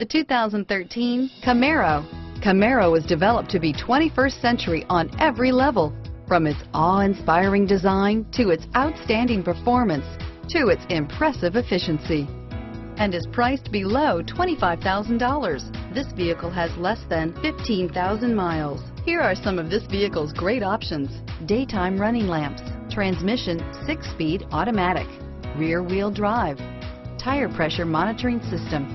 The 2013 Camaro. Camaro was developed to be 21st century on every level, from its awe-inspiring design to its outstanding performance to its impressive efficiency, and is priced below $25,000. This vehicle has less than 15,000 miles. Here are some of this vehicle's great options: daytime running lamps, transmission 6-speed automatic, rear-wheel drive, tire pressure monitoring system.